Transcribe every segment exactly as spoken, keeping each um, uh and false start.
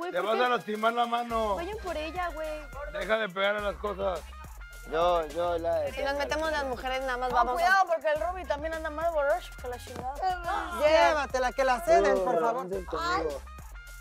güey. Le vas qué? a lastimar la mano. Vayan por ella, güey. Deja de pegar a las cosas. Yo, yo, la... Si nos metemos las mujeres, nada más vamos... Cuidado, porque el Robbie también anda más borracho que la chingada. Llévatela, que la ceden, por favor.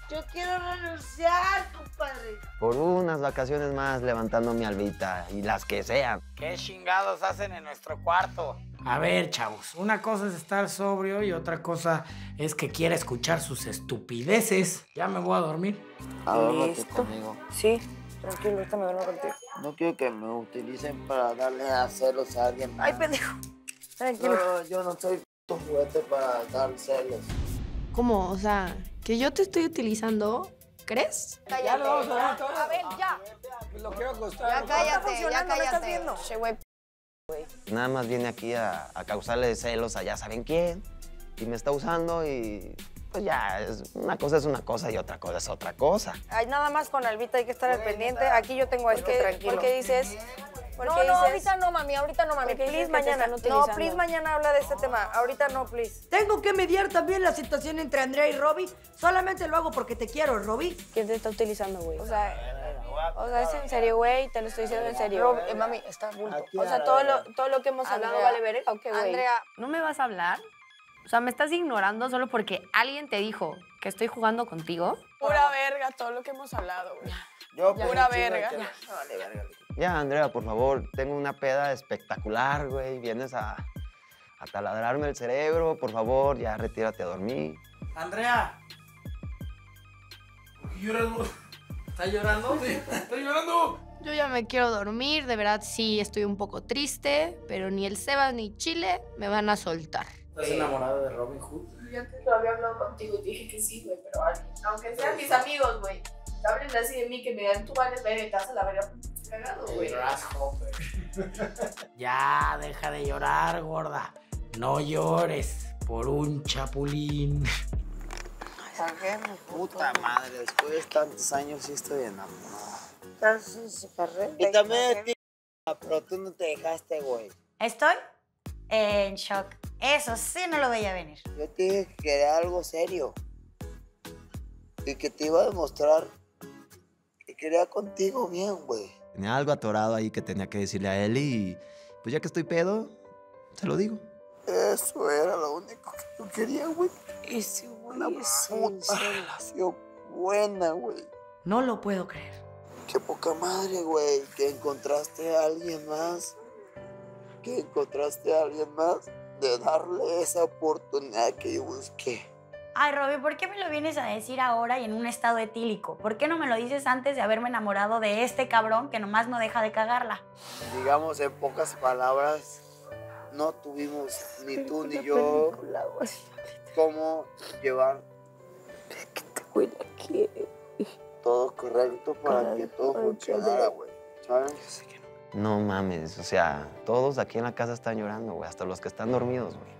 Yo quiero renunciar, compadre. Por unas vacaciones más levantando mi albita, y las que sean. ¿Qué chingados hacen en nuestro cuarto? A ver, chavos, una cosa es estar sobrio y otra cosa es que quiera escuchar sus estupideces. Ya me voy a dormir. Adórnate conmigo. Sí, tranquilo, ahorita me duermo contigo. No quiero que me utilicen para darle a celos a alguien. Ay, pendejo. Tranquilo. No, yo no soy tu juguete para dar celos. ¿Cómo? O sea, ¿que yo te estoy utilizando? ¿Crees? Cállate. Ya lo vamos a ver todos. A ver, ya. Lo quiero acostar. Ya cállate, ya cállate. Che, güey, güey. Nada más viene aquí a, a causarle celos a ya saben quién. Y me está usando y... Pues ya, es, una cosa es una cosa y otra cosa es otra cosa. Ay, nada más con Albita hay que estar al pendiente. Aquí yo tengo a este tranquilo. ¿Por qué dices...? No, no, ahorita no, mami, ahorita no, mami. Please, mañana. No, please, mañana habla de este tema. Ahorita no, please. Tengo que mediar también la situación entre Andrea y Robbie. Solamente lo hago porque te quiero, Robbie. ¿Quién te está utilizando, güey? O sea, o sea, es en serio, güey. Te lo estoy diciendo en serio. Eh, mami, está bulto. O sea, todo lo, todo lo que hemos hablado vale ver. Okay, güey. Andrea, ¿no me vas a hablar? O sea, ¿me estás ignorando solo porque alguien te dijo que estoy jugando contigo? Pura verga, todo lo que hemos hablado, güey. Yo, ya, pura verga. Ya. ya, Andrea, por favor, tengo una peda espectacular, güey. Vienes a, a taladrarme el cerebro, por favor, ya retírate a dormir. Andrea. ¿Estás llorando? Sí, estoy llorando. Yo ya me quiero dormir, de verdad sí estoy un poco triste, pero ni el Sebas ni Chile me van a soltar. ¿Estás enamorada de Robin Hood? Yo antes lo había hablado contigo, dije que sí, güey, pero aunque sean mis amigos, güey. Hablen así de mí, que me dan tu vales, me estás a la verga cagado, güey. Ya, deja de llorar, gorda. No llores por un chapulín. Saqué mi puta madre. Después de tantos años sí estoy enamorada. Y también te... Pero tú no te dejaste, güey. Estoy en shock. Eso sí no lo veía venir. Yo te dije que era algo serio. Y que te iba a demostrar... Quería contigo bien, güey. Tenía algo atorado ahí que tenía que decirle a él y... Pues ya que estoy pedo, se lo digo. Eso era lo único que yo quería, güey. Y si una puta relación buena, güey. No lo puedo creer. Qué poca madre, güey. Que encontraste a alguien más. Que encontraste a alguien más de darle esa oportunidad que yo busqué. Ay, Robbie, ¿por qué me lo vienes a decir ahora y en un estado etílico? ¿Por qué no me lo dices antes de haberme enamorado de este cabrón que nomás no deja de cagarla? Digamos, en pocas palabras, no tuvimos ni tú ni yo cómo llevar todo correcto para que todo funcionara, güey. ¿Sabes? No mames, o sea, todos aquí en la casa están llorando, güey. Hasta los que están dormidos, güey.